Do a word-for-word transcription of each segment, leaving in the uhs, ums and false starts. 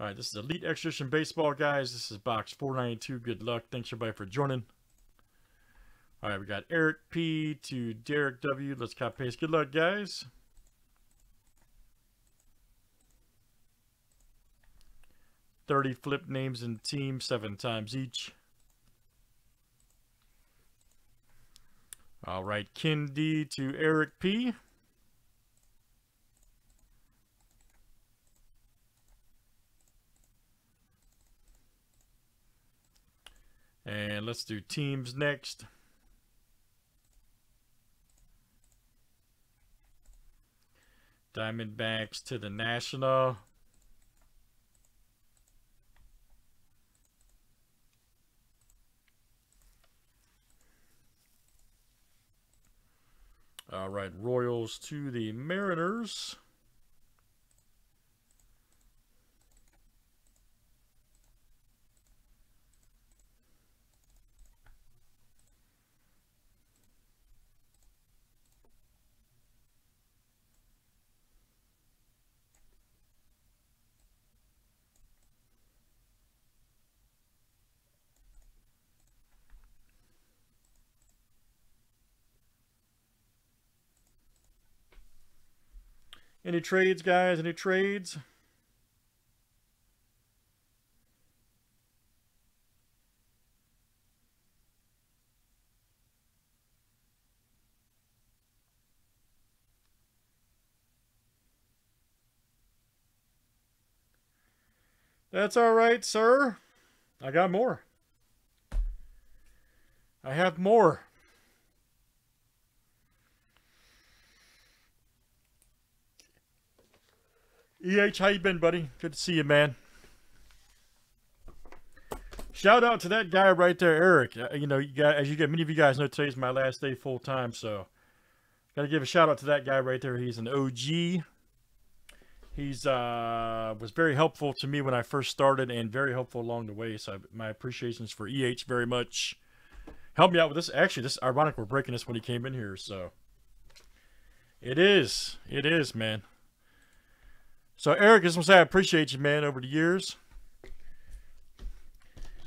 All right, this is Elite Extra Edition Baseball, guys. This is box four ninety-two. Good luck. Thanks, everybody, for joining. All right, we got Eric P to Derek W. Let's copy paste. Good luck, guys. thirty flip names and teams, seven times each. All right, Ken D to Eric P. And let's do teams next. Diamondbacks to the National. All right, Royals to the Mariners. Any trades, guys? Any trades? That's all right, sir. I got more. I have more. E H, how you been, buddy? Good to see you, man. Shout out to that guy right there, Eric. You know, you guys, as you get, many of you guys know, today's my last day full time, so gotta give a shout out to that guy right there. He's an O G. He's uh was very helpful to me when I first started, and very helpful along the way. So my appreciations for E H very much. Helped me out with this. Actually, this is ironic. We're breaking this when he came in here, so it is. It is, man. So, Eric, I just want to say I appreciate you, man, over the years.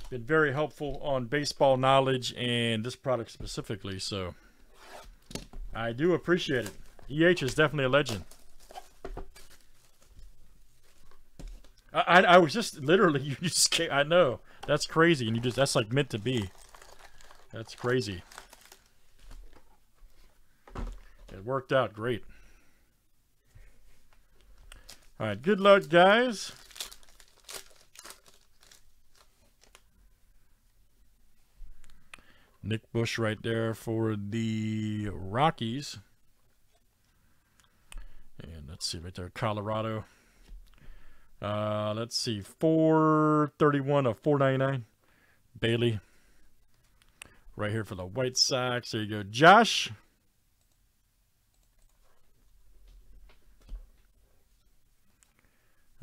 Been very helpful on baseball knowledge and this product specifically. So, I do appreciate it. E H is definitely a legend. I, I, I was just literally, you just can't, I know. That's crazy. And you just, that's like meant to be. That's crazy. It worked out great. All right, good luck, guys. Nick Bush right there for the Rockies. And let's see, right there, Colorado. Uh, let's see, four thirty-one of four ninety-nine. Bailey. Right here for the White Sox. There you go, Josh.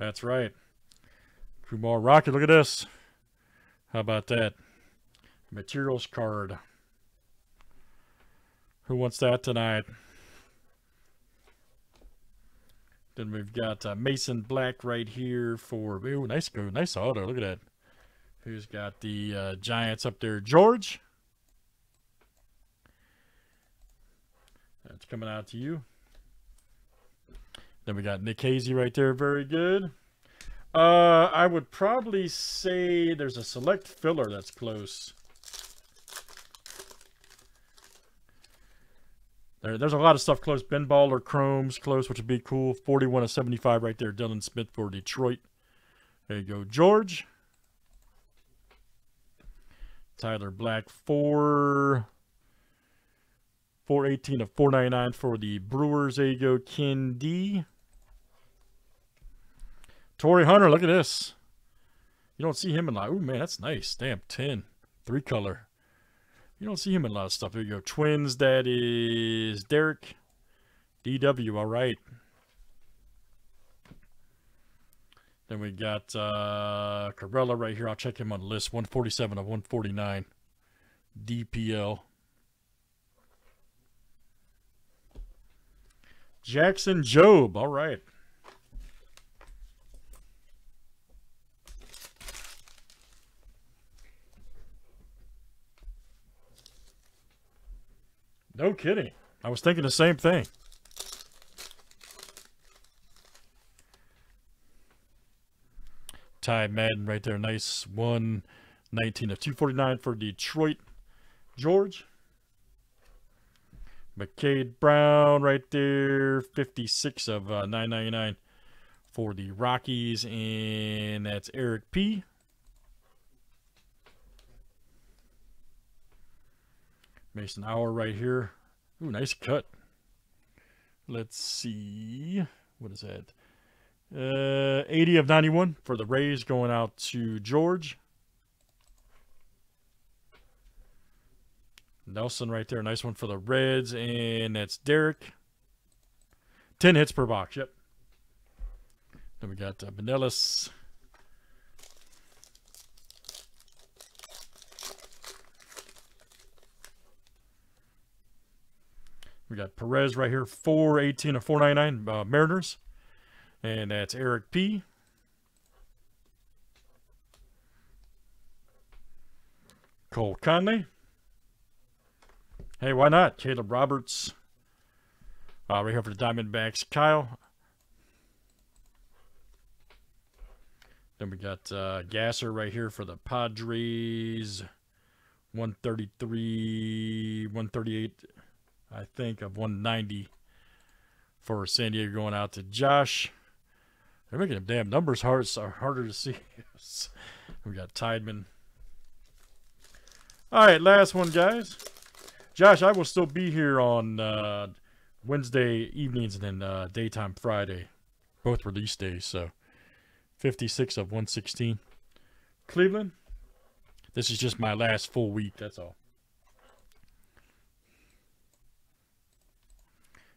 That's right. Kumar Rocket, look at this. How about that? Materials card. Who wants that tonight? Then we've got uh, Mason Black right here for... Ooh, nice, nice auto. Look at that. Who's got the uh, Giants up there? George. That's coming out to you. Then we got Nick Casey right there. Very good. Uh, I would probably say there's a select filler that's close. There, there's a lot of stuff close. Ben Baller, Chrome's close, which would be cool. forty-one of seventy-five right there. Dylan Smith for Detroit. There you go, George. Tyler Black for... four eighteen of four ninety-nine for the Brewers. There you go, Ken D. Torrey Hunter, look at this. You don't see him in a lot. Ooh, man, that's nice. Stamp ten. Three color. You don't see him in a lot of stuff. There you go. Twins, that is Derek. D W, all right. Then we got uh, Corella right here. I'll check him on the list. one forty-seven of one forty-nine. D P L. Jackson Jobe, all right. No kidding. I was thinking the same thing. Ty Madden right there. Nice one. nineteen of two forty-nine for Detroit. George. McKade Brown right there. fifty-six of nine ninety-nine for the Rockies. And that's Eric P. Mason Hauer right here. Ooh, nice cut. Let's see. What is that? Uh, eighty of ninety-one for the Rays, going out to George. Nelson right there. Nice one for the Reds. And that's Derek. ten hits per box. Yep. Then we got uh, Benelis. We got Perez right here, four eighteen of four ninety-nine, uh, Mariners. And that's Eric P. Cole Conley. Hey, why not? Caleb Roberts. Uh, right here for the Diamondbacks, Kyle. Then we got uh, Gasser right here for the Padres. one thirty-three, one thirty-eight. I think of one ninety for San Diego, going out to Josh. They're making them damn numbers hard, so harder to see. We got Tideman. All right, last one, guys. Josh, I will still be here on uh, Wednesday evenings and then uh, daytime Friday, both release days. So fifty-six of one sixteen. Cleveland. This is just my last full week. That's all.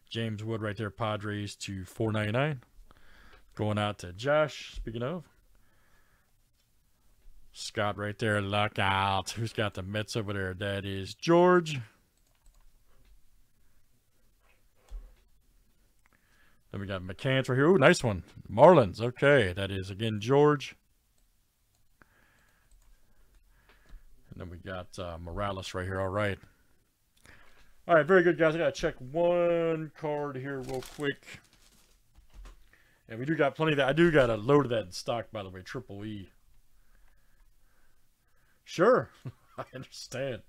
James Wood right there, Padres to four ninety-nine. Going out to Josh, speaking of. Scott right there, lockout. Who's got the Mets over there? That is George. Then we got McCants right here. Ooh, nice one. Marlins, okay. That is, again, George. And then we got uh, Morales right here, all right. All right, very good, guys. I got to check one card here real quick. And we do got plenty of that. I do got a load of that in stock, by the way, Triple E. Sure, I understand.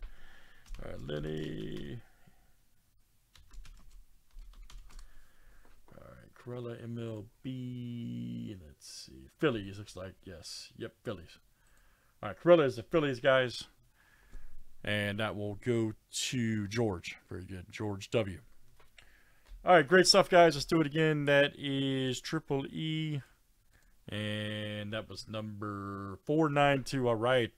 All right, Lenny. All right, Corella, M L B. Let's see. Phillies, looks like. Yes. Yep, Phillies. All right, Corella is the Phillies, guys. And that will go to George. Very good. George W. All right. Great stuff, guys. Let's do it again. That is Triple E. And that was number four ninety-two. All right.